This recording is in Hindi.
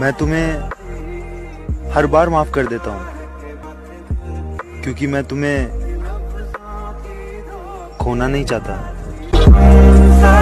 मैं तुम्हें हर बार माफ कर देता हूँ क्योंकि मैं तुम्हें खोना नहीं चाहता।